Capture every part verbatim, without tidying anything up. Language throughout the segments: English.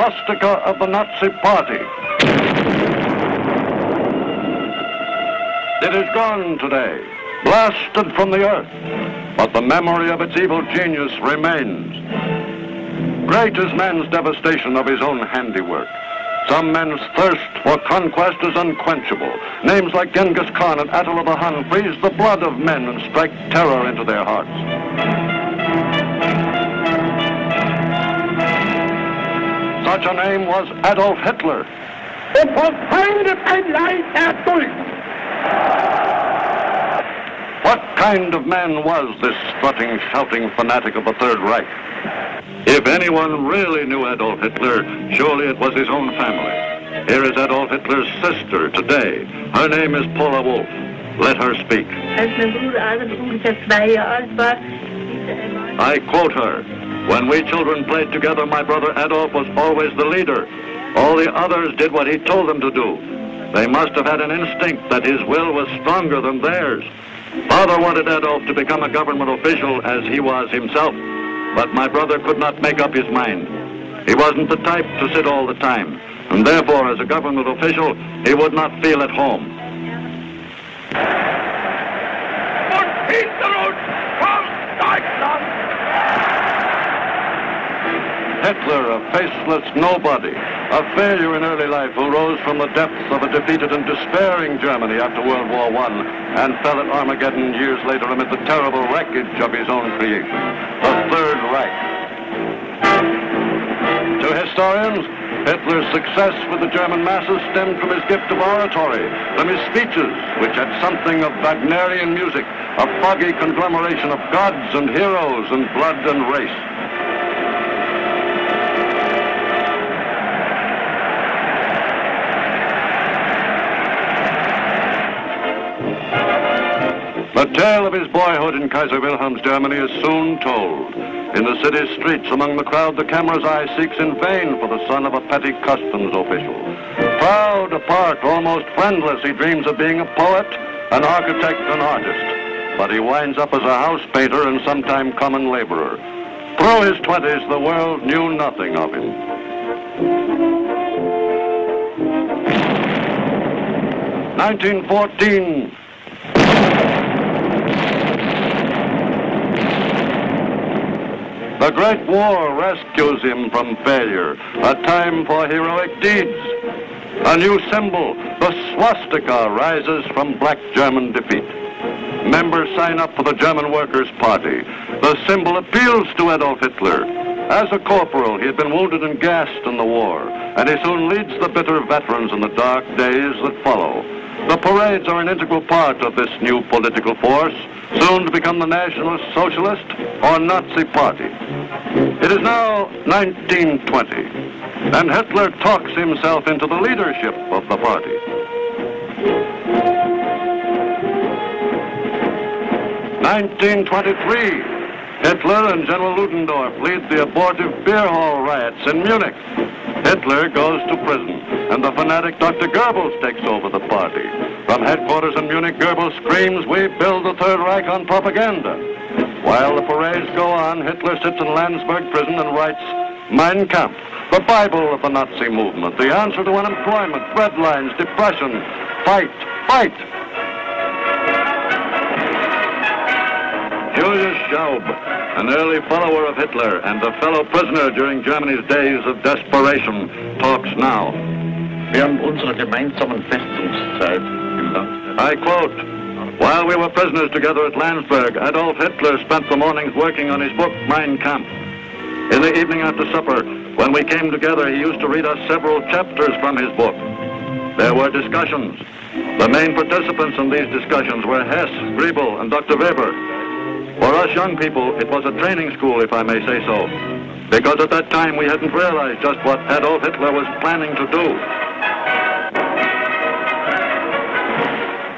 swastika of the Nazi Party. It is gone today, blasted from the earth, but the memory of its evil genius remains. Great is man's devastation of his own handiwork. Some men's thirst for conquest is unquenchable. Names like Genghis Khan and Attila the Hun freeze the blood of men and strike terror into their hearts. Such a name was Adolf Hitler. Und von Feinde ein Leid erduldet. What kind of man was this strutting, shouting fanatic of the Third Reich? If anyone really knew Adolf Hitler, surely it was his own family. Here is Adolf Hitler's sister today. Her name is Paula Wolf. Let her speak. I quote her. When we children played together, my brother Adolf was always the leader. All the others did what he told them to do. They must have had an instinct that his will was stronger than theirs. Father wanted Adolf to become a government official as he was himself. But my brother could not make up his mind. He wasn't the type to sit all the time, and therefore, as a government official, he would not feel at home. Hitler, a faceless nobody, a failure in early life who rose from the depths of a defeated and despairing Germany after World War One and fell at Armageddon years later amid the terrible wreckage of his own creation. The Third Reich. To historians, Hitler's success with the German masses stemmed from his gift of oratory, from his speeches, which had something of Wagnerian music, a foggy conglomeration of gods and heroes and blood and race. The tale of his boyhood in Kaiser Wilhelm's Germany is soon told. In the city's streets, among the crowd, the camera's eye seeks in vain for the son of a petty customs official. Proud, apart, almost friendless, he dreams of being a poet, an architect, an artist. But he winds up as a house painter and sometime common laborer. Through his twenties, the world knew nothing of him. nineteen fourteen... The Great War rescues him from failure, a time for heroic deeds. A new symbol, the swastika, rises from black German defeat. Members sign up for the German Workers' Party. The symbol appeals to Adolf Hitler. As a corporal, he had been wounded and gassed in the war, and he soon leads the bitter veterans in the dark days that follow. The parades are an integral part of this new political force, soon to become the Nationalist, Socialist, or Nazi Party. It is now nineteen twenty, and Hitler talks himself into the leadership of the party. nineteen twenty-three, Hitler and General Ludendorff lead the abortive beer hall riots in Munich. Hitler goes to prison, and the fanatic Doctor Goebbels takes over the party. From headquarters in Munich, Goebbels screams, "We build the Third Reich on propaganda." While the parades go on, Hitler sits in Landsberg prison and writes Mein Kampf, the Bible of the Nazi movement, the answer to unemployment, bread lines, depression, fight, fight. Julius Schaub, an early follower of Hitler and a fellow prisoner during Germany's days of desperation, talks now. Während unserer gemeinsamen Festungszeit im Land. I quote, while we were prisoners together at Landsberg, Adolf Hitler spent the mornings working on his book, Mein Kampf. In the evening after supper, when we came together, he used to read us several chapters from his book. There were discussions. The main participants in these discussions were Hess, Griebel, and Doctor Weber. For us young people, it was a training school, if I may say so, because at that time we hadn't realized just what Adolf Hitler was planning to do.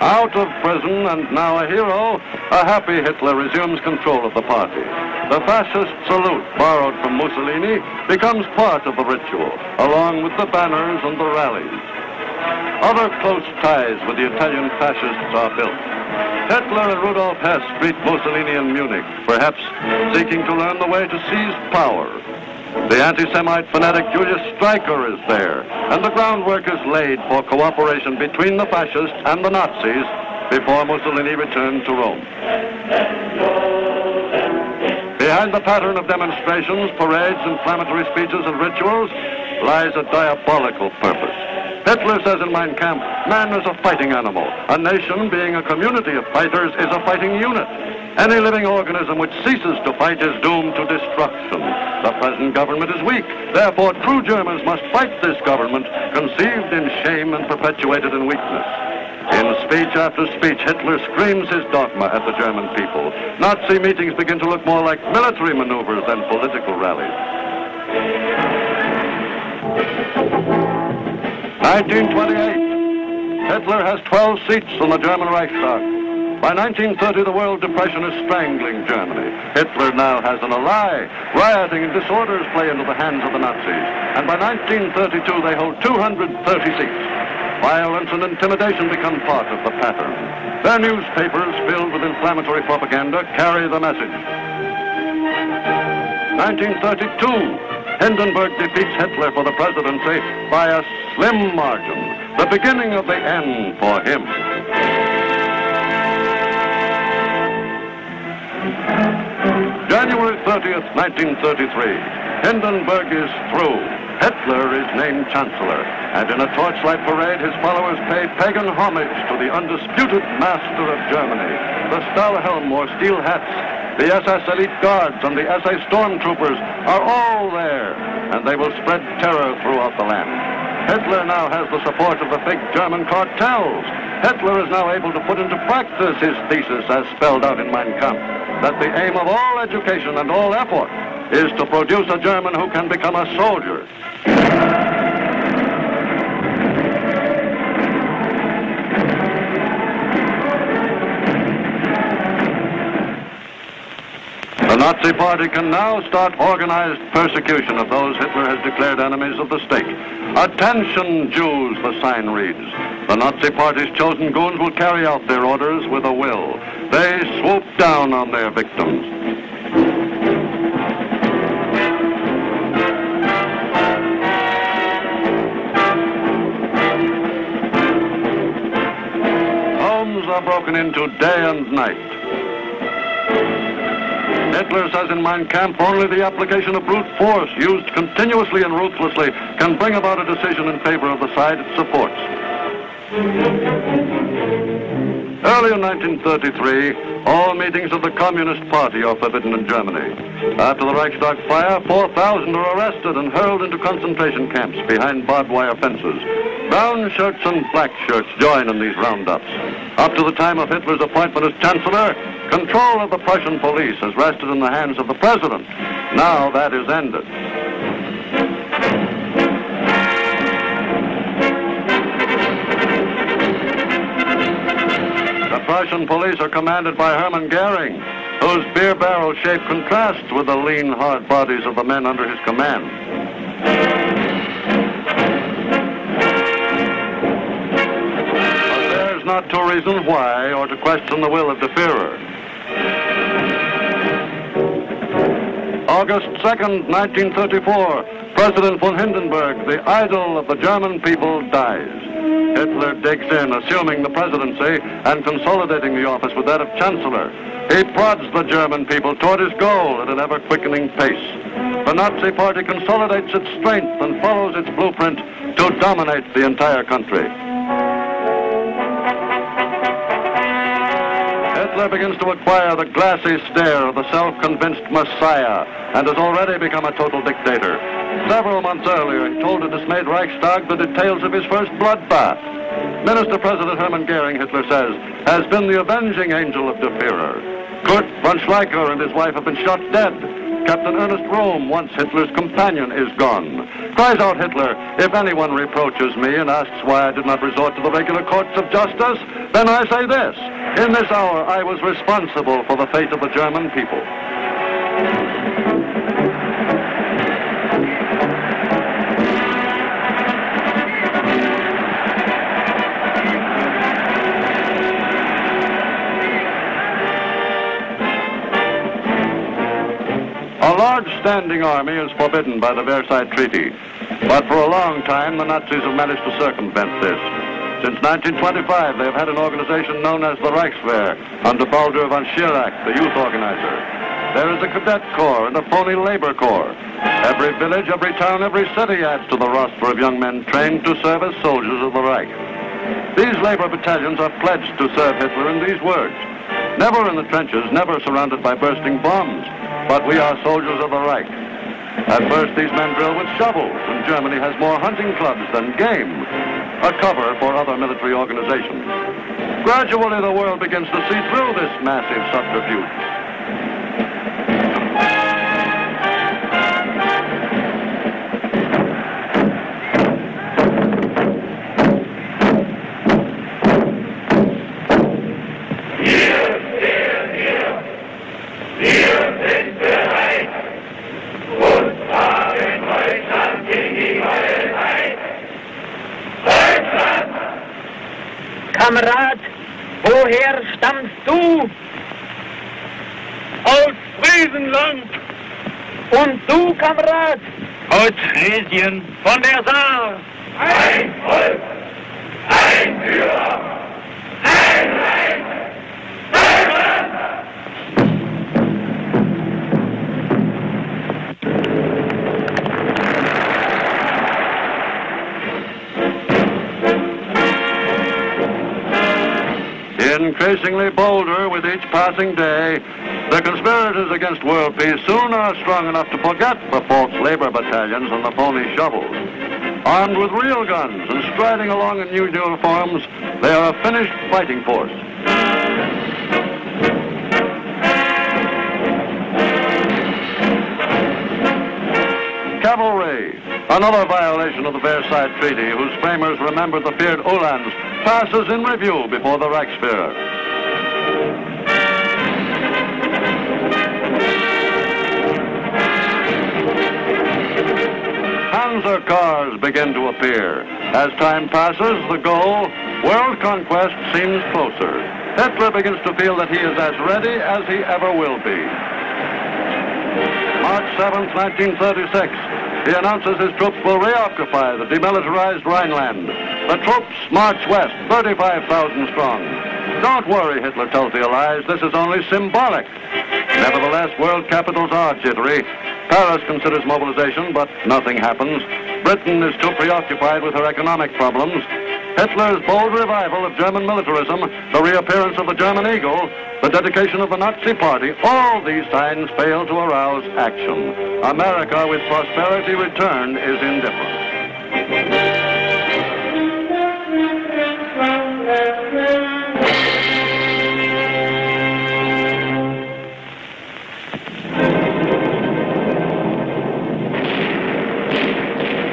Out of prison and now a hero, a happy Hitler resumes control of the party. The fascist salute, borrowed from Mussolini, becomes part of the ritual, along with the banners and the rallies. Other close ties with the Italian fascists are built. Hitler and Rudolf Hess greet Mussolini in Munich, perhaps seeking to learn the way to seize power. The anti-Semite fanatic Julius Streicher is there, and the groundwork is laid for cooperation between the fascists and the Nazis before Mussolini returned to Rome. Behind the pattern of demonstrations, parades, inflammatory speeches and rituals lies a diabolical purpose. Hitler says in Mein Kampf, man is a fighting animal. A nation, being a community of fighters, is a fighting unit. Any living organism which ceases to fight is doomed to destruction. The present government is weak. Therefore, true Germans must fight this government, conceived in shame and perpetuated in weakness. In speech after speech, Hitler screams his dogma at the German people. Nazi meetings begin to look more like military maneuvers than political rallies. nineteen twenty-eight, Hitler has twelve seats on the German Reichstag. By nineteen thirty, the world depression is strangling Germany. Hitler now has an ally. Rioting and disorders play into the hands of the Nazis. And by nineteen thirty-two, they hold two hundred thirty seats. Violence and intimidation become part of the pattern. Their newspapers, filled with inflammatory propaganda, carry the message. nineteen thirty-two. Hindenburg defeats Hitler for the presidency by a slim margin, the beginning of the end for him. January thirtieth, nineteen thirty-three, Hindenburg is through. Hitler is named Chancellor, and in a torchlight parade, his followers pay pagan homage to the undisputed master of Germany. The Stahlhelm, or steel hats, the S S elite guards and the S A stormtroopers are all there, and they will spread terror throughout the land. Hitler now has the support of the fake German cartels. Hitler is now able to put into practice his thesis as spelled out in Mein Kampf, that the aim of all education and all effort is to produce a German who can become a soldier. The Nazi Party can now start organized persecution of those Hitler has declared enemies of the state. Attention, Jews, the sign reads. The Nazi Party's chosen goons will carry out their orders with a will. They swoop down on their victims. Homes are broken into day and night. Hitler says in Mein Kampf, only the application of brute force used continuously and ruthlessly can bring about a decision in favor of the side it supports. Early in nineteen thirty-three, all meetings of the Communist Party are forbidden in Germany. After the Reichstag fire, four thousand are arrested and hurled into concentration camps behind barbed wire fences. Brown shirts and black shirts join in these roundups. Up to the time of Hitler's appointment as Chancellor, control of the Prussian police has rested in the hands of the president. Now that is ended. The Prussian police are commanded by Hermann Goering, whose beer barrel shape contrasts with the lean, hard bodies of the men under his command. Not to reason why or to question the will of the Führer. August second, nineteen thirty-four, President von Hindenburg, the idol of the German people, dies. Hitler digs in, assuming the presidency and consolidating the office with that of Chancellor. He prods the German people toward his goal at an ever-quickening pace. The Nazi Party consolidates its strength and follows its blueprint to dominate the entire country. Hitler begins to acquire the glassy stare of the self-convinced messiah and has already become a total dictator. Several months earlier, he told a dismayed Reichstag the details of his first bloodbath. Minister-President Hermann Goering, Hitler says, has been the avenging angel of the Führer. Kurt von Schleicher and his wife have been shot dead. Captain Ernest Röhm, once Hitler's companion, is gone. Cries out Hitler, if anyone reproaches me and asks why I did not resort to the regular courts of justice, then I say this, in this hour I was responsible for the fate of the German people. A large standing army is forbidden by the Versailles Treaty, but for a long time the Nazis have managed to circumvent this. Since nineteen twenty-five, they have had an organization known as the Reichswehr, under Baldur von Schirach, the youth organizer. There is a cadet corps and a pony labor corps. Every village, every town, every city adds to the roster of young men trained to serve as soldiers of the Reich. These labor battalions are pledged to serve Hitler in these words: never in the trenches, never surrounded by bursting bombs, but we are soldiers of the Reich. At first, these men drill with shovels, and Germany has more hunting clubs than game, a cover for other military organizations. Gradually, the world begins to see through this massive subterfuge. Kamerad, woher stammst du? Aus Friesenland. Und du, Kamerad? Aus Schlesien, von der Saar. Ein Volk, ein Führer, ein Reich, ein Increasingly bolder with each passing day, the conspirators against world peace soon are strong enough to forget the false labor battalions and the phony shovels. Armed with real guns and striding along in new uniforms, they are a finished fighting force. Cavalry, another violation of the Versailles Treaty, whose framers remembered the feared Uhlans, passes in review before the Reichsfuhrer. Panzer cars begin to appear. As time passes, the goal, world conquest, seems closer. Hitler begins to feel that he is as ready as he ever will be. March seventh, nineteen thirty-six, he announces his troops will reoccupy the demilitarized Rhineland. The troops march west, thirty-five thousand strong. Don't worry, Hitler tells the allies, this is only symbolic. Nevertheless, world capitals are jittery. Paris considers mobilization, but nothing happens. Britain is too preoccupied with her economic problems. Hitler's bold revival of German militarism, the reappearance of the German eagle, the dedication of the Nazi party, all these signs fail to arouse action. America with prosperity returned is indifferent.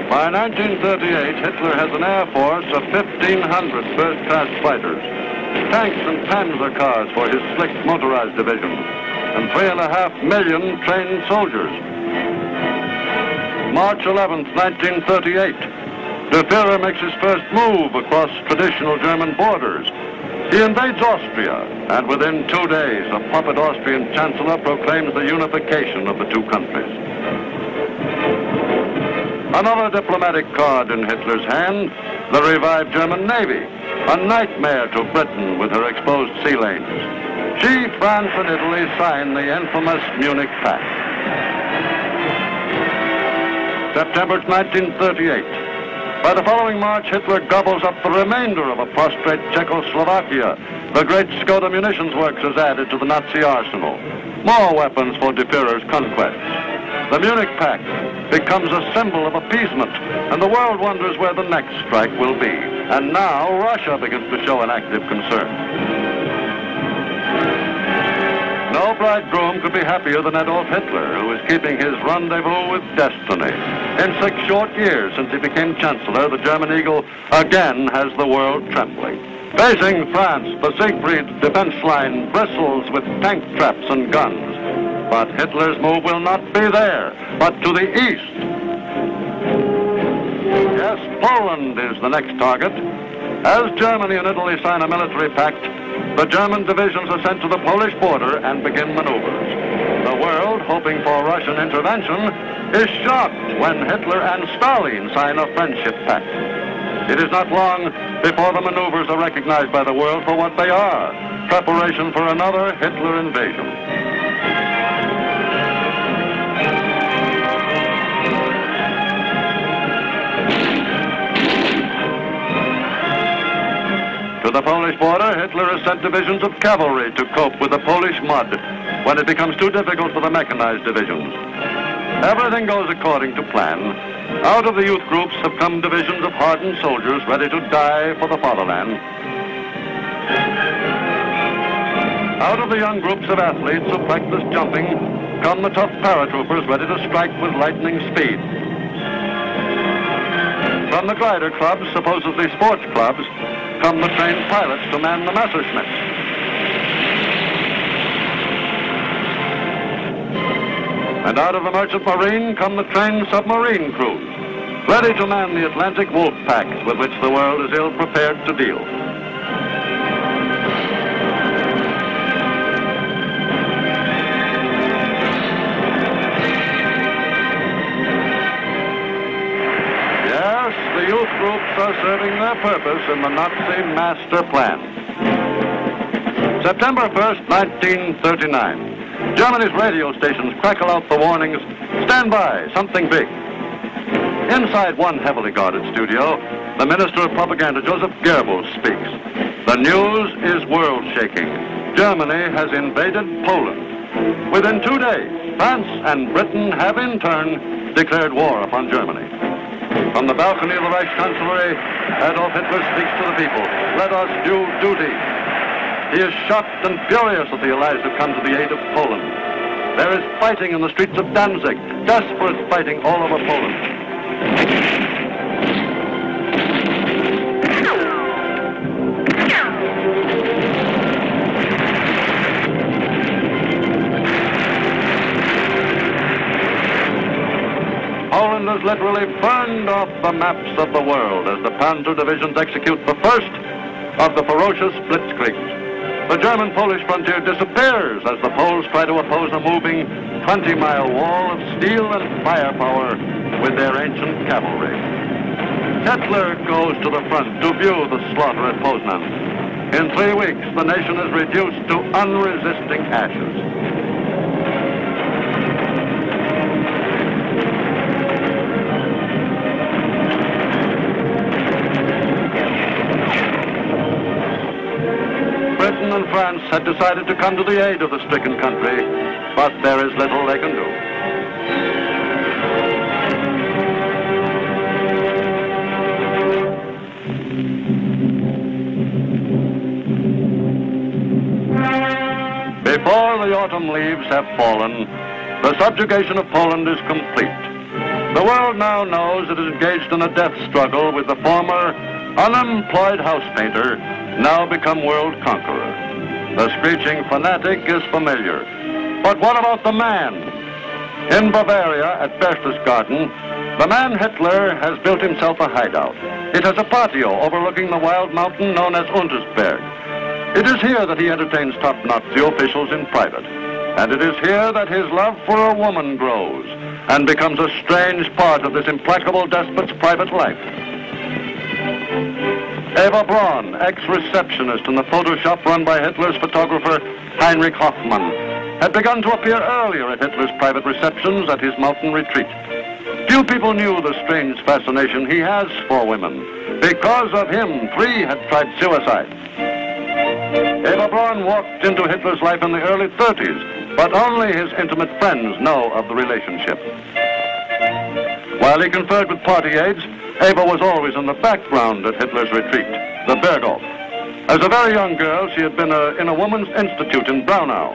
By nineteen thirty-eight, Hitler has an air force of fifteen hundred first-class fighters, tanks and panzer cars for his slick motorized division, and three and a half million trained soldiers. March eleventh, nineteen thirty-eight, the Führer makes his first move across traditional German borders. He invades Austria, and within two days, a puppet Austrian chancellor proclaims the unification of the two countries. Another diplomatic card in Hitler's hand, the revived German Navy, a nightmare to Britain with her exposed sea lanes. She, France, and Italy sign the infamous Munich Pact. September nineteen thirty-eight. By the following March, Hitler gobbles up the remainder of a prostrate Czechoslovakia. The great Škoda munitions works is added to the Nazi arsenal. More weapons for the Führer's conquests. The Munich Pact becomes a symbol of appeasement, and the world wonders where the next strike will be. And now Russia begins to show an active concern. No bridegroom could be happier than Adolf Hitler, who is keeping his rendezvous with destiny. In six short years since he became chancellor, the German eagle again has the world trembling. Facing France, the Siegfried defense line bristles with tank traps and guns. But Hitler's move will not be there, but to the east. Yes, Poland is the next target. As Germany and Italy sign a military pact, the German divisions are sent to the Polish border and begin maneuvers. The world boat hoping for Russian intervention is shocked when Hitler and Stalin sign a friendship pact. It is not long before the maneuvers are recognized by the world for what they are, preparation for another Hitler invasion. To the Polish border, Hitler has sent divisions of cavalry to cope with the Polish mud when it becomes too difficult for the mechanized divisions. Everything goes according to plan. Out of the youth groups have come divisions of hardened soldiers ready to die for the fatherland. Out of the young groups of athletes who practice jumping come the tough paratroopers ready to strike with lightning speed. From the glider clubs, supposedly sports clubs, come the trained pilots to man the Messerschmitts. And out of the merchant marine come the trained submarine crews, ready to man the Atlantic wolf packs with which the world is ill prepared to deal. Youth groups are serving their purpose in the Nazi master plan. September first, nineteen thirty-nine. Germany's radio stations crackle out the warnings, stand by, something big. Inside one heavily guarded studio, the Minister of Propaganda, Joseph Goebbels, speaks. The news is world-shaking. Germany has invaded Poland. Within two days, France and Britain have in turn declared war upon Germany. From the balcony of the Reich Chancellery, Adolf Hitler speaks to the people. Let us do duty. He is shocked and furious at the allies who come to the aid of Poland. There is fighting in the streets of Danzig, desperate fighting all over Poland. Poland is literally burned off the maps of the world as the Panzer divisions execute the first of the ferocious blitzkriegs. The German-Polish frontier disappears as the Poles try to oppose a moving twenty-mile wall of steel and firepower with their ancient cavalry. Hitler goes to the front to view the slaughter at Poznan. In three weeks, the nation is reduced to unresisting ashes. Britain and France had decided to come to the aid of the stricken country, but there is little they can do. Before the autumn leaves have fallen, the subjugation of Poland is complete. The world now knows it is engaged in a death struggle with the former unemployed house painter, now become world conqueror. The screeching fanatic is familiar. But what about the man? In Bavaria, at Berchtesgaden, the man Hitler has built himself a hideout. It has a patio overlooking the wild mountain known as Untersberg. It is here that he entertains top Nazi officials in private. And it is here that his love for a woman grows and becomes a strange part of this implacable despot's private life. Eva Braun, ex-receptionist in the Photoshop run by Hitler's photographer Heinrich Hoffmann, had begun to appear earlier at Hitler's private receptions at his mountain retreat. Few people knew the strange fascination he has for women. Because of him, three had tried suicide. Eva Braun walked into Hitler's life in the early thirties, but only his intimate friends know of the relationship. While he conferred with party aides, Eva was always in the background at Hitler's retreat, the Berghof. As a very young girl, she had been a, in a woman's institute in Braunau.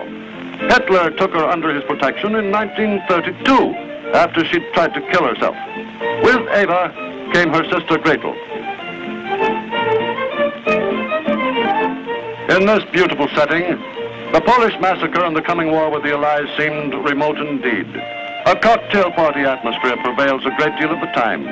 Hitler took her under his protection in nineteen thirty-two, after she'd tried to kill herself. With Eva came her sister Gretel. In this beautiful setting, the Polish massacre and the coming war with the Allies seemed remote indeed. A cocktail party atmosphere prevails a great deal of the time.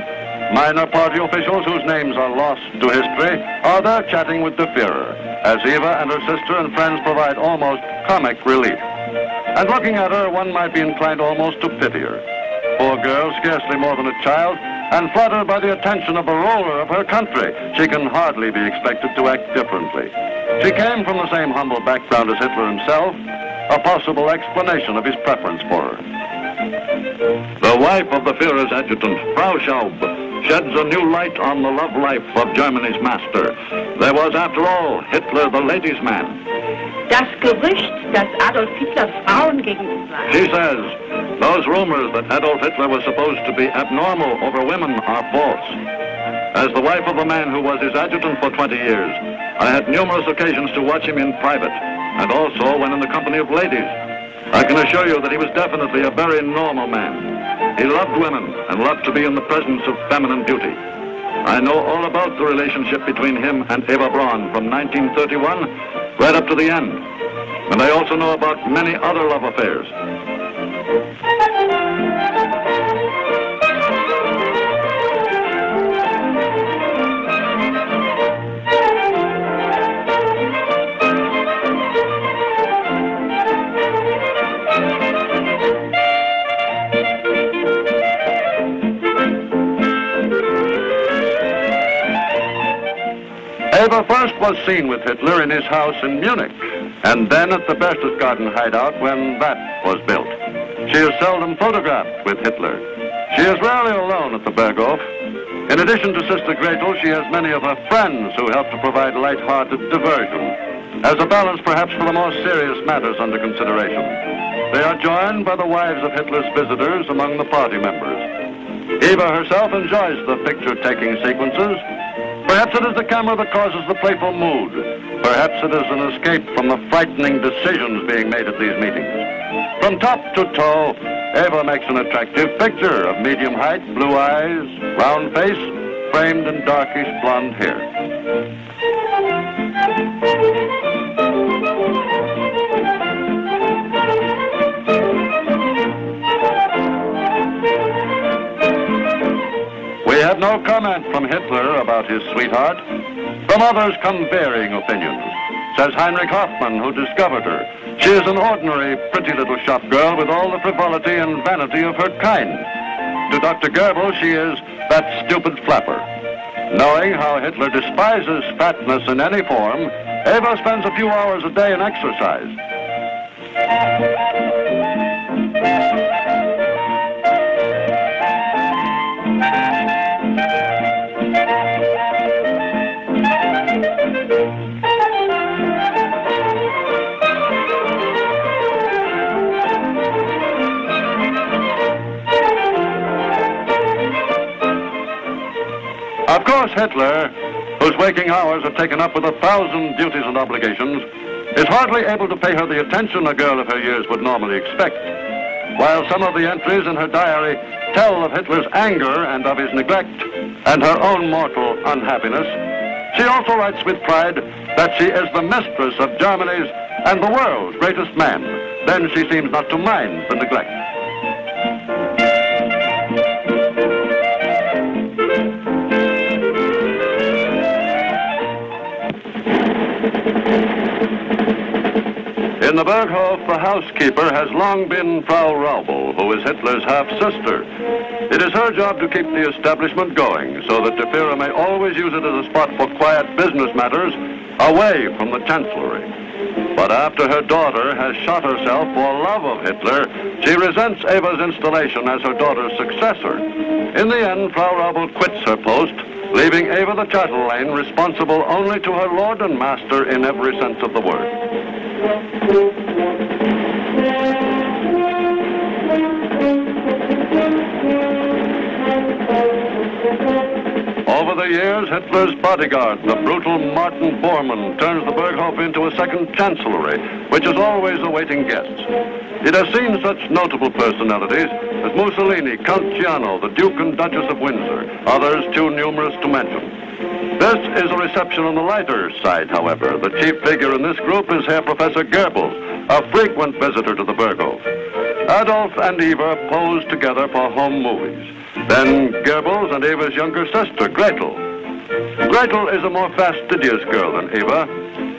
Minor party officials whose names are lost to history are there chatting with the Führer, as Eva and her sister and friends provide almost comic relief. And looking at her, one might be inclined almost to pity her. Poor girl, scarcely more than a child, and fluttered by the attention of a ruler of her country, she can hardly be expected to act differently. She came from the same humble background as Hitler himself, a possible explanation of his preference for her. The wife of the Führer's adjutant, Frau Schaub, sheds a new light on the love life of Germany's master. There was, after all, Hitler the ladies' man. Das Gerücht, dass Adolf Hitler Frauen gegenüber. She says, those rumors that Adolf Hitler was supposed to be abnormal over women are false. As the wife of a man who was his adjutant for twenty years, I had numerous occasions to watch him in private, and also when in the company of ladies. I can assure you that he was definitely a very normal man. He loved women and loved to be in the presence of feminine beauty. I know all about the relationship between him and Eva Braun from nineteen thirty-one right up to the end. And I also know about many other love affairs. Eva first was seen with Hitler in his house in Munich, and then at the Berchtesgaden hideout when that was built. She is seldom photographed with Hitler. She is rarely alone at the Berghof. In addition to Sister Gretel, she has many of her friends who help to provide light-hearted diversion, as a balance perhaps for the more serious matters under consideration. They are joined by the wives of Hitler's visitors among the party members. Eva herself enjoys the picture-taking sequences. Perhaps it is the camera that causes the playful mood. Perhaps it is an escape from the frightening decisions being made at these meetings. From top to toe, Eva makes an attractive picture of medium height, blue eyes, round face, framed in darkish blonde hair. We have no comment from Hitler about his sweetheart. From others come varying opinions. Says Heinrich Hoffmann, who discovered her, she is an ordinary, pretty little shop girl with all the frivolity and vanity of her kind. To Doctor Goebbels, she is that stupid flapper. Knowing how Hitler despises fatness in any form, Eva spends a few hours a day in exercise. Of course, Hitler, whose waking hours are taken up with a thousand duties and obligations, is hardly able to pay her the attention a girl of her years would normally expect. While some of the entries in her diary tell of Hitler's anger and of his neglect and her own mortal unhappiness, she also writes with pride that she is the mistress of Germany's and the world's greatest man. Then she seems not to mind the neglect. In the Berghof, the housekeeper has long been Frau Raubel, who is Hitler's half-sister. It is her job to keep the establishment going so that the Führer may always use it as a spot for quiet business matters away from the chancellery. But after her daughter has shot herself for love of Hitler, she resents Eva's installation as her daughter's successor. In the end, Frau Raubel quits her post, leaving Eva the chatelaine responsible only to her lord and master in every sense of the word. Over the years, Hitler's bodyguard, the brutal Martin Bormann, turns the Berghof into a second chancellery, which is always awaiting guests. It has seen such notable personalities as Mussolini, Count Ciano, the Duke and Duchess of Windsor, others too numerous to mention. This is a reception on the lighter side, however. The chief figure in this group is Herr Professor Goebbels, a frequent visitor to the Berghof. Adolf and Eva pose together for home movies. Then Goebbels and Eva's younger sister, Gretel. Gretel is a more fastidious girl than Eva.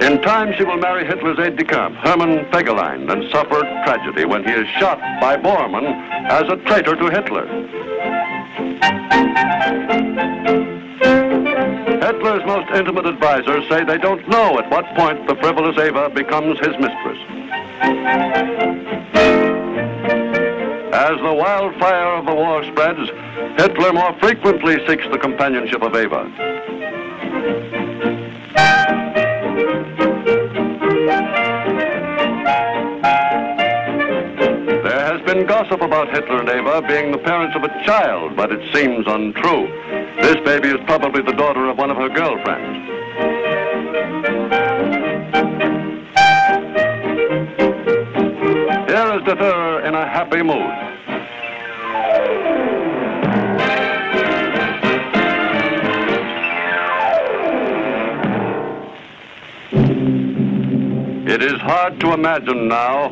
In time, she will marry Hitler's aide-de-camp, Hermann Fegelein, and suffer tragedy when he is shot by Bormann as a traitor to Hitler. Hitler's most intimate advisors say they don't know at what point the frivolous Eva becomes his mistress. As the wildfire of the war spreads, Hitler more frequently seeks the companionship of Eva. Gossip about Hitler and Eva being the parents of a child, but it seems untrue. This baby is probably the daughter of one of her girlfriends. Here is the Führer in a happy mood. It is hard to imagine now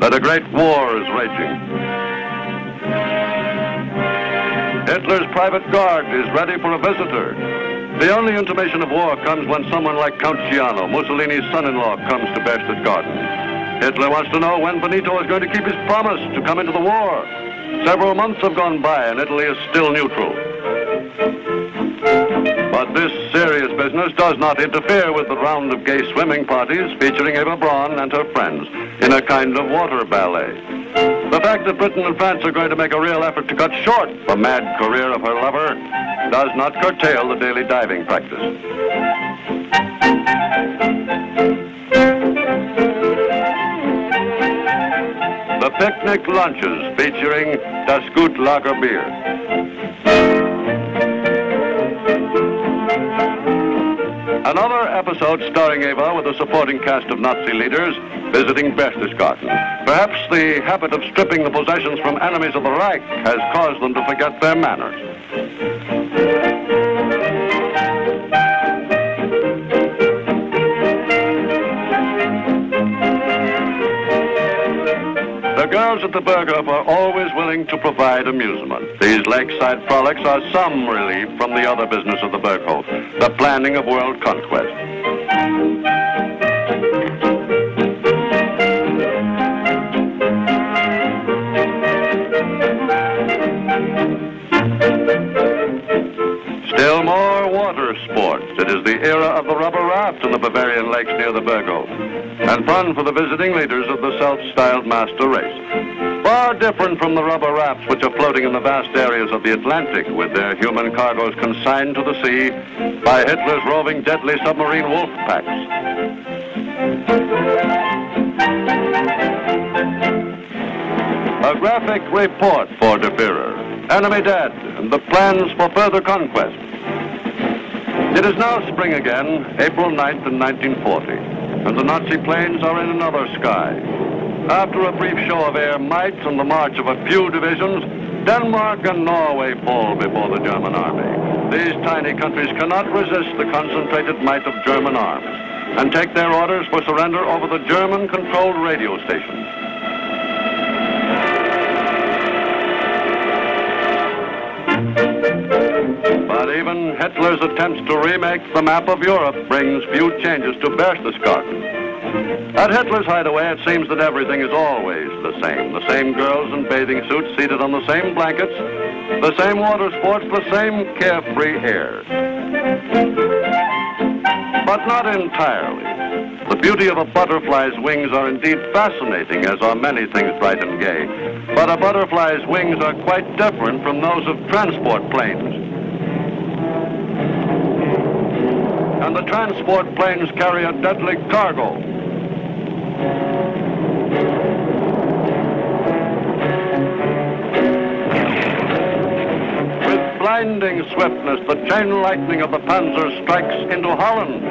that a great war is raging. Hitler's private guard is ready for a visitor. The only intimation of war comes when someone like Count Ciano, Mussolini's son-in-law, comes to Berchtesgaden. Hitler wants to know when Benito is going to keep his promise to come into the war. Several months have gone by and Italy is still neutral. But this serious business does not interfere with the round of gay swimming parties featuring Eva Braun and her friends in a kind of water ballet. The fact that Britain and France are going to make a real effort to cut short the mad career of her lover does not curtail the daily diving practice. The picnic lunches featuring Das Gut Lager beer. Another episode starring Eva with a supporting cast of Nazi leaders visiting Berchtesgaden. Perhaps the habit of stripping the possessions from enemies of the Reich has caused them to forget their manners. The girls at the Berghof are always willing to provide amusement. These lakeside frolics are some relief from the other business of the Berghof, the planning of world conquest. Of the rubber raft in the Bavarian lakes near the Berghof, and fun for the visiting leaders of the self-styled master race. Far different from the rubber rafts which are floating in the vast areas of the Atlantic with their human cargoes consigned to the sea by Hitler's roving deadly submarine wolf packs. A graphic report for the Führer, enemy dead, and the plans for further conquest. It is now spring again, April ninth in nineteen forty, and the Nazi planes are in another sky. After a brief show of air might and the march of a few divisions, Denmark and Norway fall before the German army. These tiny countries cannot resist the concentrated might of German arms and take their orders for surrender over the German-controlled radio stations. But even Hitler's attempts to remake the map of Europe brings few changes to Berchtesgaden. At Hitler's hideaway, it seems that everything is always the same. The same girls in bathing suits seated on the same blankets, the same water sports, the same carefree air. But not entirely. The beauty of a butterfly's wings are indeed fascinating, as are many things bright and gay. But a butterfly's wings are quite different from those of transport planes. And the transport planes carry a deadly cargo. With blinding swiftness, the chain lightning of the Panzer strikes into Holland.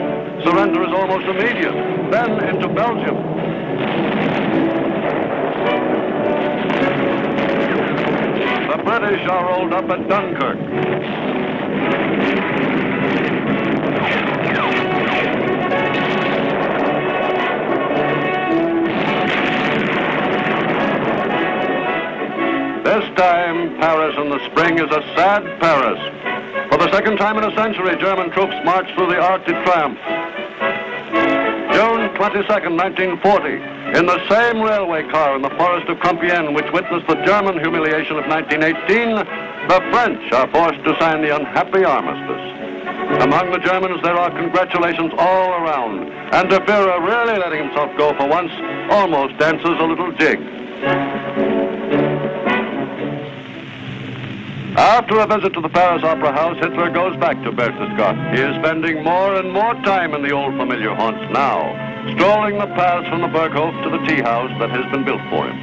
Surrender is almost immediate, then into Belgium. The British are rolled up at Dunkirk. This time, Paris in the spring is a sad Paris. For the second time in a century, German troops march through the Arc de Triomphe. June twenty-second, nineteen forty, in the same railway car in the forest of Compiègne, which witnessed the German humiliation of nineteen eighteen, the French are forced to sign the unhappy armistice. Among the Germans, there are congratulations all around, and De Führer, really letting himself go for once, almost dances a little jig. After a visit to the Paris Opera House, Hitler goes back to Berchtesgaden. He is spending more and more time in the old familiar haunts now, strolling the paths from the Berghof to the tea house that has been built for him.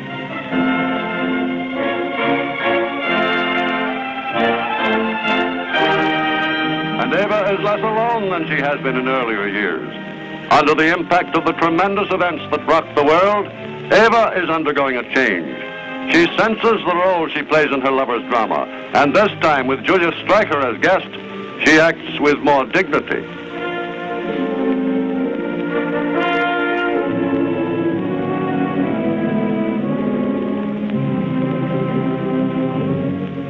And Eva is less alone than she has been in earlier years. Under the impact of the tremendous events that rocked the world, Eva is undergoing a change. She senses the role she plays in her lover's drama, and this time, with Julius Streicher as guest, she acts with more dignity.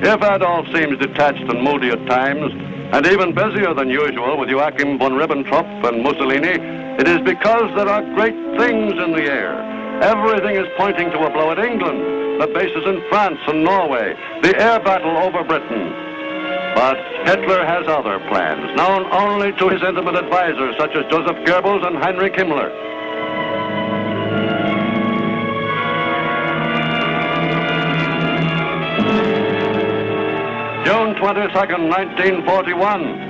If Adolf seems detached and moody at times, and even busier than usual with Joachim von Ribbentrop and Mussolini, it is because there are great things in the air. Everything is pointing to a blow at England. The bases in France and Norway, the air battle over Britain. But Hitler has other plans, known only to his intimate advisors, such as Joseph Goebbels and Heinrich Himmler. June twenty-second, nineteen forty-one.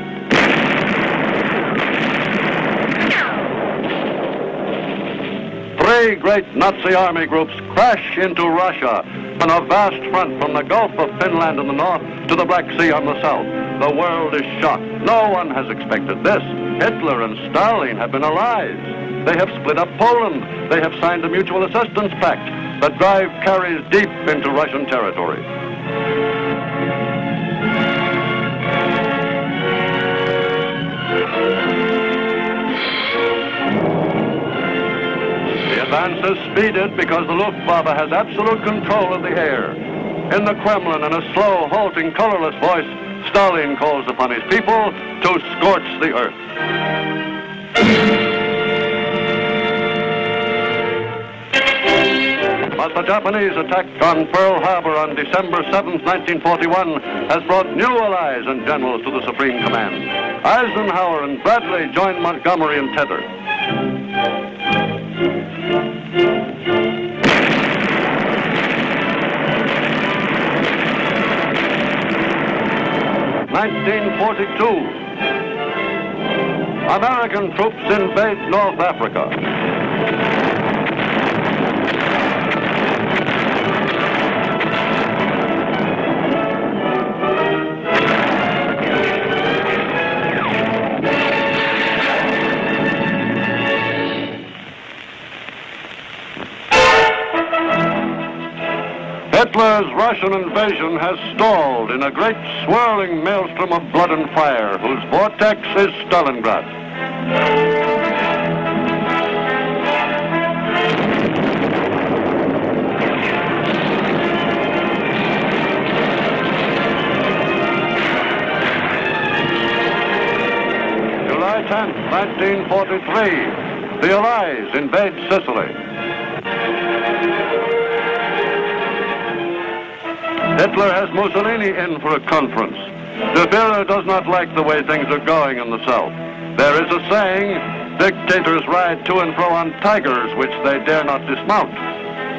Three great Nazi army groups crash into Russia on a vast front from the Gulf of Finland in the north to the Black Sea on the south. The world is shocked. No one has expected this. Hitler and Stalin have been allies. They have split up Poland. They have signed a mutual assistance pact. The drive carries deep into Russian territory. Advance is speeded because the Luftwaffe has absolute control of the air. In the Kremlin, in a slow, halting, colorless voice, Stalin calls upon his people to scorch the earth. But the Japanese attack on Pearl Harbor on December seventh, nineteen forty-one, has brought new allies and generals to the Supreme Command. Eisenhower and Bradley join Montgomery and Tedder. nineteen forty-two, American troops invade North Africa. Hitler's Russian invasion has stalled in a great swirling maelstrom of blood and fire, whose vortex is Stalingrad. July tenth, nineteen forty-three, the Allies invade Sicily. Hitler has Mussolini in for a conference. De Führer does not like the way things are going in the south. There is a saying, dictators ride to and fro on tigers which they dare not dismount.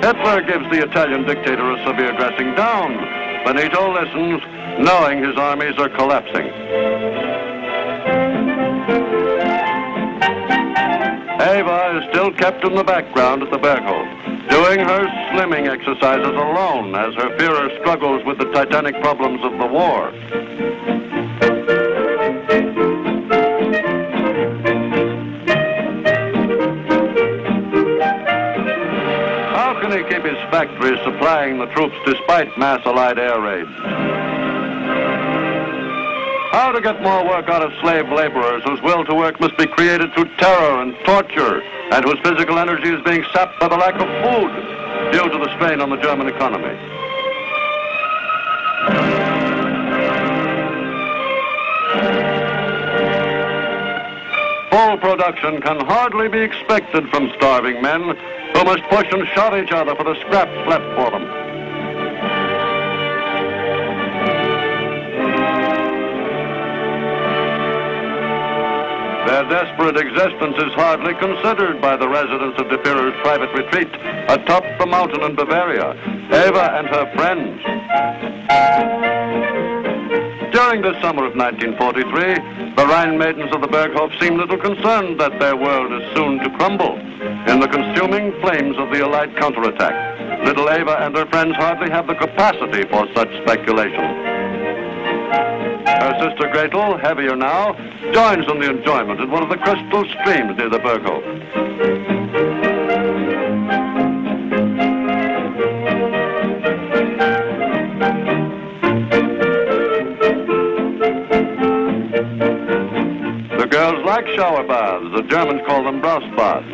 Hitler gives the Italian dictator a severe dressing down. Benito listens, knowing his armies are collapsing. Eva is still kept in the background at the Berghof, doing her slimming exercises alone as her Führer struggles with the titanic problems of the war. How can he keep his factories supplying the troops despite mass Allied air raids? How to get more work out of slave laborers whose will to work must be created through terror and torture, and whose physical energy is being sapped by the lack of food due to the strain on the German economy. Full production can hardly be expected from starving men who must push and shot each other for the scraps left for them. Their desperate existence is hardly considered by the residents of the Führer's private retreat atop the mountain in Bavaria, Eva and her friends. During the summer of nineteen forty-three, the Rhine maidens of the Berghof seem little concerned that their world is soon to crumble in the consuming flames of the Allied counterattack. Little Eva and her friends hardly have the capacity for such speculation. Her sister Gretel, heavier now, joins in the enjoyment at one of the crystal streams near the Berghof. Like shower baths, the Germans call them Brauss baths.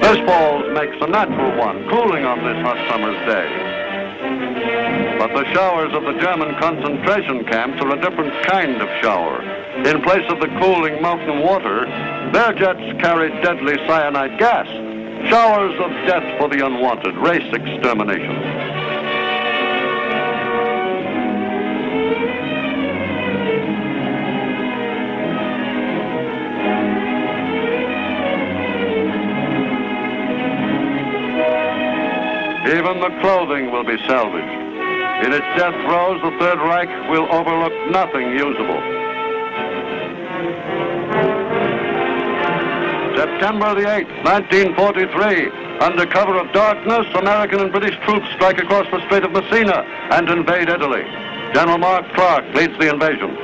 This falls makes a natural one, cooling on this hot summer's day. But the showers of the German concentration camps are a different kind of shower. In place of the cooling mountain water, their jets carry deadly cyanide gas, showers of death for the unwanted, race extermination. Even the clothing will be salvaged. In its death throes, the Third Reich will overlook nothing usable. September the eighth, nineteen forty-three, under cover of darkness, American and British troops strike across the Strait of Messina and invade Italy. General Mark Clark leads the invasion.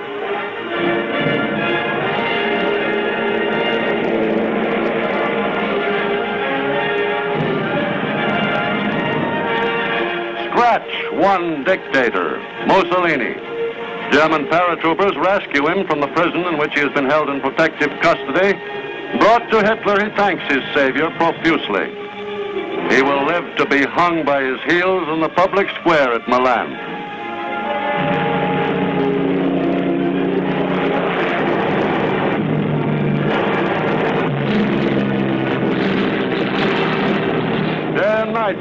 Scratch one dictator, Mussolini. German paratroopers rescue him from the prison in which he has been held in protective custody. Brought to Hitler, he thanks his savior profusely. He will live to be hung by his heels in the public square at Milan.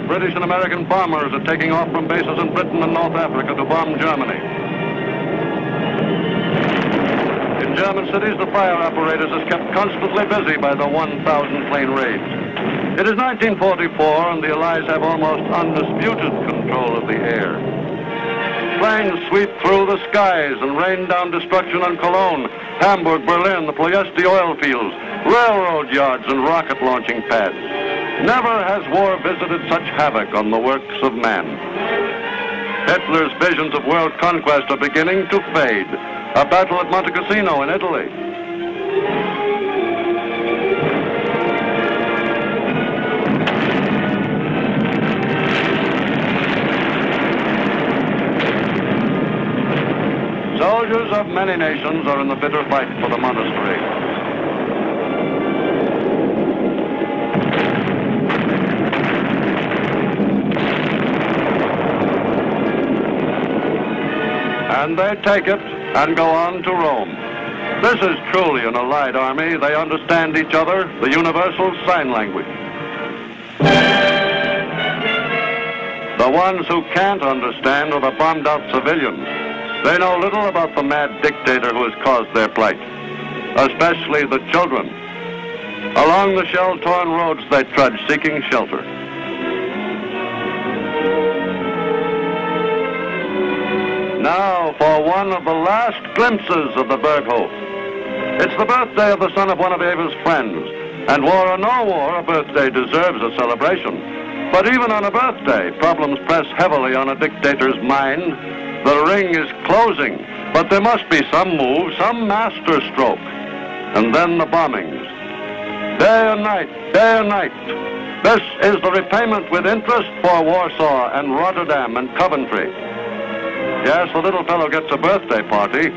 British and American bombers are taking off from bases in Britain and North Africa to bomb Germany. In German cities, the fire apparatus is kept constantly busy by the one thousand plane raid. It is nineteen forty-four and the Allies have almost undisputed control of the air. Planes sweep through the skies and rain down destruction on Cologne, Hamburg, Berlin, the Ploiesti oil fields, railroad yards and rocket launching pads. Never has war visited such havoc on the works of man. Hitler's visions of world conquest are beginning to fade. A battle at Monte Cassino in Italy. Soldiers of many nations are in the bitter fight for the monastery. And they take it and go on to Rome. This is truly an Allied army. They understand each other, the universal sign language. The ones who can't understand are the bombed out civilians. They know little about the mad dictator who has caused their plight, especially the children. Along the shell-torn roads they trudge, seeking shelter. Now for one of the last glimpses of the Berghof. It's the birthday of the son of one of Eva's friends, and war or no war, a birthday deserves a celebration. But even on a birthday, problems press heavily on a dictator's mind. The ring is closing, but there must be some move, some masterstroke. And then the bombings. Day and night, day and night. This is the repayment with interest for Warsaw and Rotterdam and Coventry. Yes, the little fellow gets a birthday party.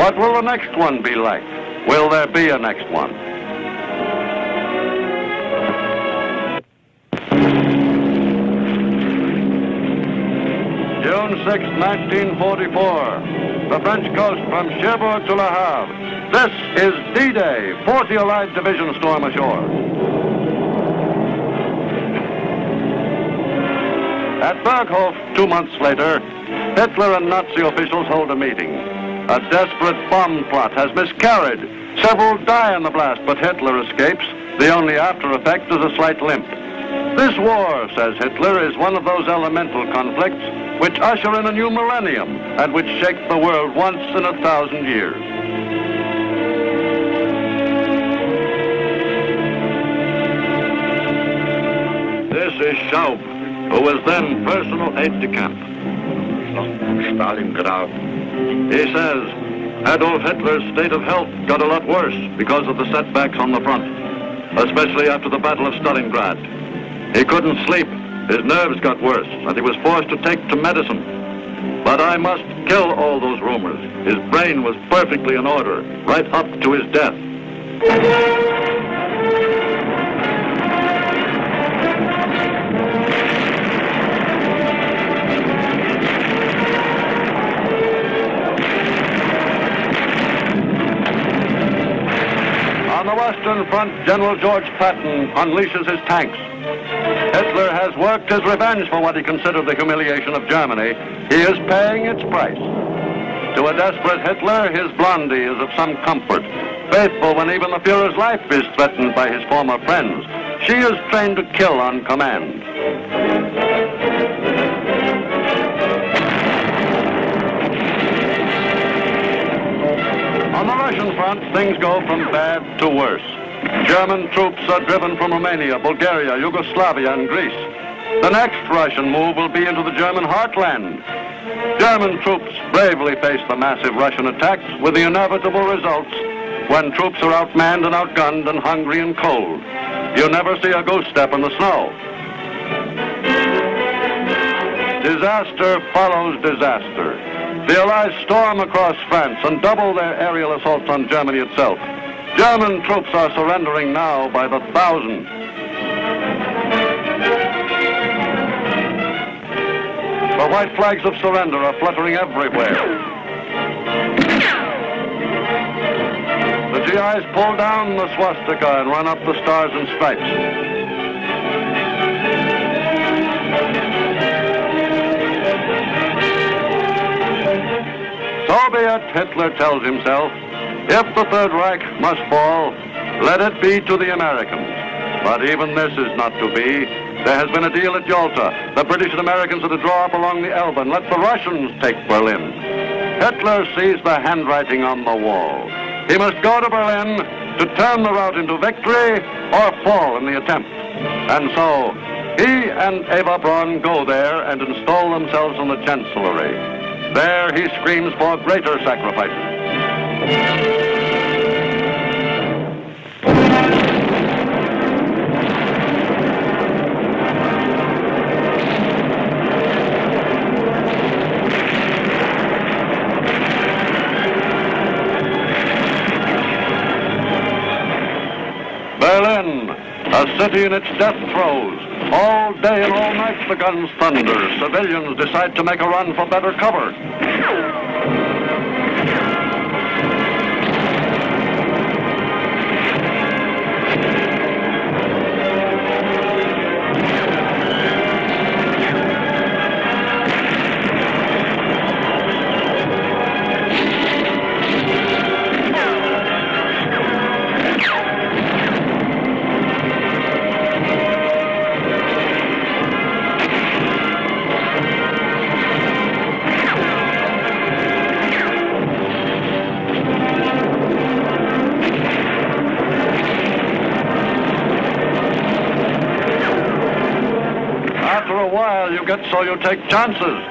What will the next one be like? Will there be a next one? June sixth, nineteen forty-four, the French coast from Cherbourg to Le Havre. This is D-Day, forty Allied divisions storm ashore. At Berghof, two months later, Hitler and Nazi officials hold a meeting. A desperate bomb plot has miscarried. Several die in the blast, but Hitler escapes. The only after effect is a slight limp. This war, says Hitler, is one of those elemental conflicts which usher in a new millennium and which shake the world once in a thousand years. This is Schaub, who was then personal aide-de-camp. Stalingrad. He says Adolf Hitler's state of health got a lot worse because of the setbacks on the front, especially after the Battle of Stalingrad. He couldn't sleep, his nerves got worse, and he was forced to take to medicine. But I must kill all those rumors. His brain was perfectly in order, right up to his death. On the Western Front, General George Patton unleashes his tanks. Hitler has worked his revenge for what he considered the humiliation of Germany. He is paying its price. To a desperate Hitler, his Blondie is of some comfort, faithful when even the Führer's life is threatened by his former friends. She is trained to kill on command. On the Russian front, things go from bad to worse. German troops are driven from Romania, Bulgaria, Yugoslavia, and Greece. The next Russian move will be into the German heartland. German troops bravely face the massive Russian attacks with the inevitable results when troops are outmanned and outgunned and hungry and cold. You never see a goose step in the snow. Disaster follows disaster. The Allies storm across France and double their aerial assaults on Germany itself. German troops are surrendering now by the thousand. The white flags of surrender are fluttering everywhere. The G Is pull down the swastika and run up the stars and stripes. So be it, Hitler tells himself. If the Third Reich must fall, let it be to the Americans. But even this is not to be. There has been a deal at Yalta. The British and Americans are to draw up along the Elbe and let the Russians take Berlin. Hitler sees the handwriting on the wall. He must go to Berlin to turn the rout into victory or fall in the attempt. And so, he and Eva Braun go there and install themselves in the Chancellery. There he screams for greater sacrifices. Berlin, a city in its death throes. All day and all night the guns thunder. Civilians decide to make a run for better cover. So you take chances.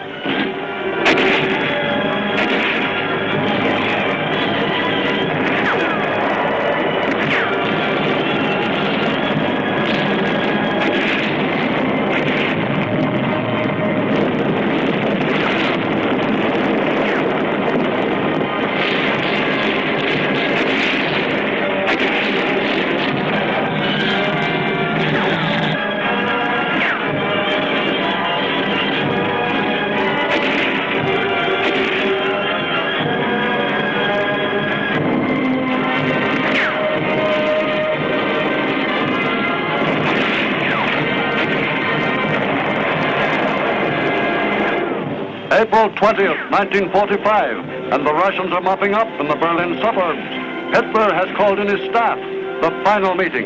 April twentieth, nineteen forty-five, and the Russians are mopping up in the Berlin suburbs. Hitler has called in his staff, the final meeting.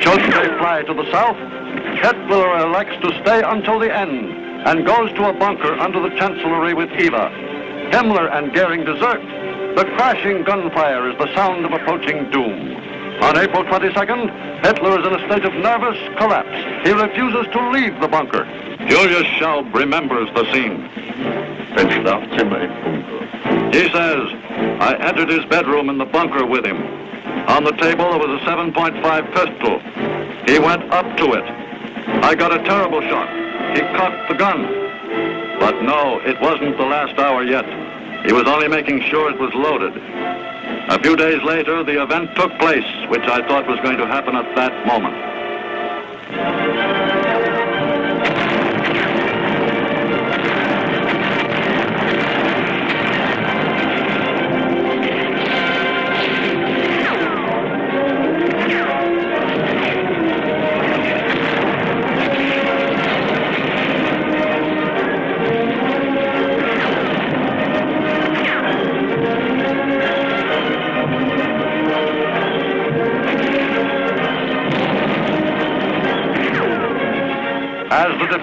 Should they fly to the south, Hitler elects to stay until the end and goes to a bunker under the chancellery with Eva. Himmler and Goering desert. The crashing gunfire is the sound of approaching doom. On April twenty-second, Hitler is in a state of nervous collapse. He refuses to leave the bunker. Julius Schaub remembers the scene. He says, I entered his bedroom in the bunker with him. On the table there was a seven point five pistol. He went up to it. I got a terrible shock. He cocked the gun. But no, it wasn't the last hour yet. He was only making sure it was loaded. A few days later, the event took place, which I thought was going to happen at that moment.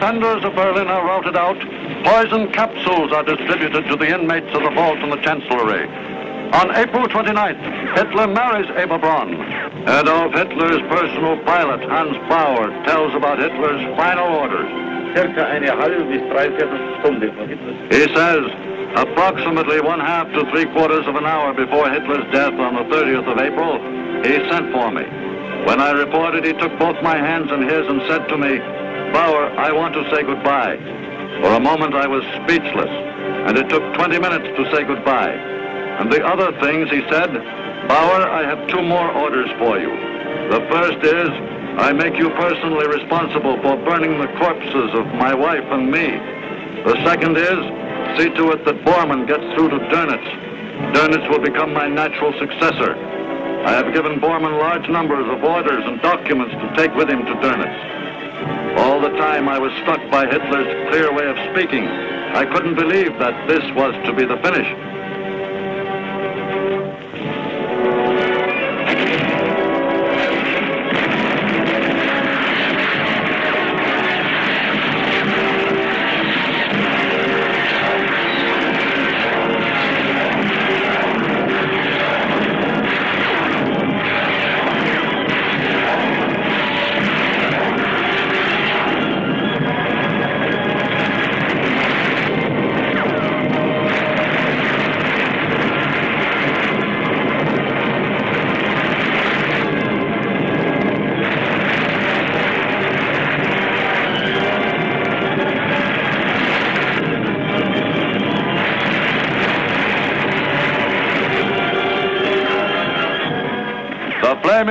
Defenders of Berlin are routed out. Poison capsules are distributed to the inmates of the vault in the chancellery. On April twenty-ninth, Hitler marries Eva Braun. Adolf Hitler's personal pilot, Hans Bauer, tells about Hitler's final orders. He says, approximately one half to three quarters of an hour before Hitler's death on the thirtieth of April, he sent for me. When I reported, he took both my hands in his and said to me, Bauer, I want to say goodbye. For a moment I was speechless, and it took twenty minutes to say goodbye. And the other things he said, Bauer, I have two more orders for you. The first is, I make you personally responsible for burning the corpses of my wife and me. The second is, see to it that Bormann gets through to Dönitz. Dönitz will become my natural successor. I have given Bormann large numbers of orders and documents to take with him to Dönitz. All the time I was struck by Hitler's clear way of speaking. I couldn't believe that this was to be the finish.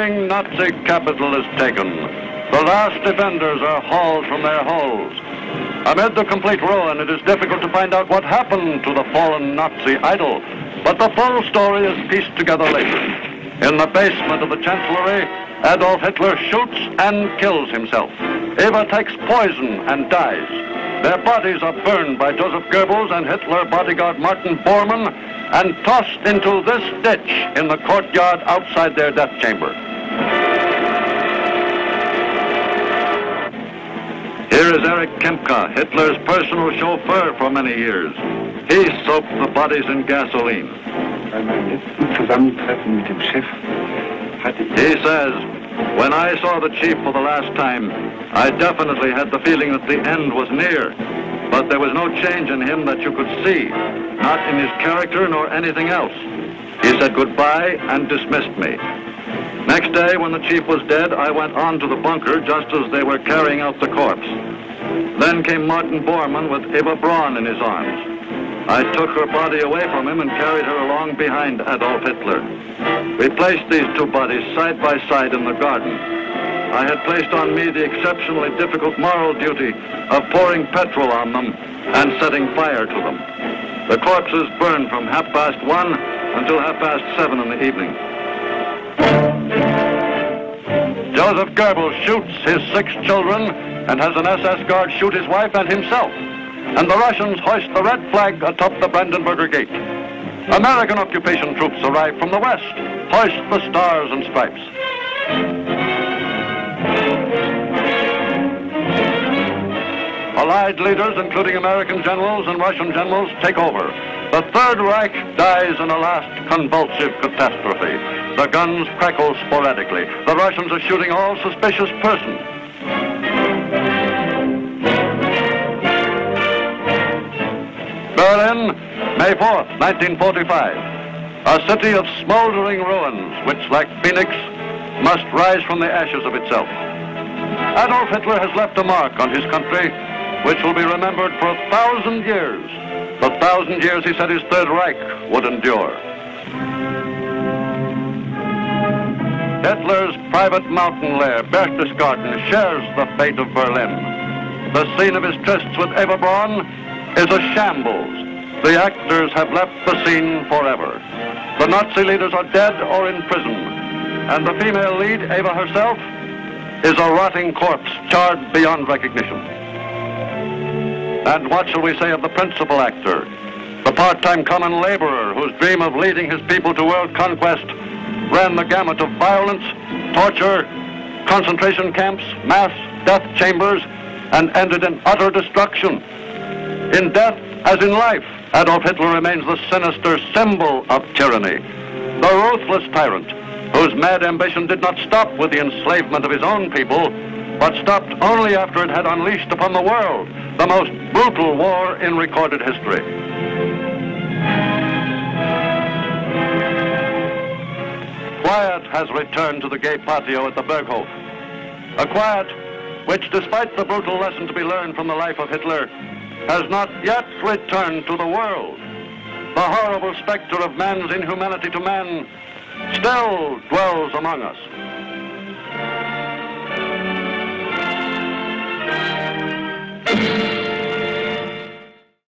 Nazi capital is taken. The last defenders are hauled from their holes. Amid the complete ruin, it is difficult to find out what happened to the fallen Nazi idol, but the full story is pieced together later. In the basement of the chancellery, Adolf Hitler shoots and kills himself. Eva takes poison and dies. Their bodies are burned by Joseph Goebbels and Hitler bodyguard Martin Bormann and tossed into this ditch in the courtyard outside their death chamber. Here is Erich Kempka, Hitler's personal chauffeur for many years. He soaked the bodies in gasoline. He says, when I saw the chief for the last time, I definitely had the feeling that the end was near. But there was no change in him that you could see, not in his character nor anything else. He said goodbye and dismissed me. Next day, when the chief was dead, I went on to the bunker just as they were carrying out the corpse. Then came Martin Bormann with Eva Braun in his arms. I took her body away from him and carried her along behind Adolf Hitler. We placed these two bodies side by side in the garden. I had placed on me the exceptionally difficult moral duty of pouring petrol on them and setting fire to them. The corpses burned from half past one until half past seven in the evening. Joseph Goebbels shoots his six children and has an S S guard shoot his wife and himself. and the Russians hoist the red flag atop the Brandenburger Gate. American occupation troops arrive from the west, hoist the stars and stripes. Allied leaders, including American generals and Russian generals, take over. The Third Reich dies in a last convulsive catastrophe. The guns crackle sporadically. The Russians are shooting all suspicious persons. Berlin, May fourth, nineteen forty-five. A city of smoldering ruins, which, like Phoenix, must rise from the ashes of itself. Adolf Hitler has left a mark on his country, which will be remembered for a thousand years. The thousand years he said his Third Reich would endure. Hitler's private mountain lair, Berchtesgaden, shares the fate of Berlin. The scene of his trysts with Eva Braun is a shambles. The actors have left the scene forever. The Nazi leaders are dead or in prison, and the female lead, Eva herself, is a rotting corpse charred beyond recognition. And what shall we say of the principal actor, the part-time common laborer whose dream of leading his people to world conquest ran the gamut of violence, torture, concentration camps, mass death chambers, and ended in utter destruction? In death, as in life, Adolf Hitler remains the sinister symbol of tyranny, the ruthless tyrant whose mad ambition did not stop with the enslavement of his own people, but stopped only after it had unleashed upon the world the most brutal war in recorded history. Quiet has returned to the gay patio at the Berghof, a quiet which, despite the brutal lesson to be learned from the life of Hitler, has not yet returned to the world. The horrible specter of man's inhumanity to man still dwells among us. Thank you.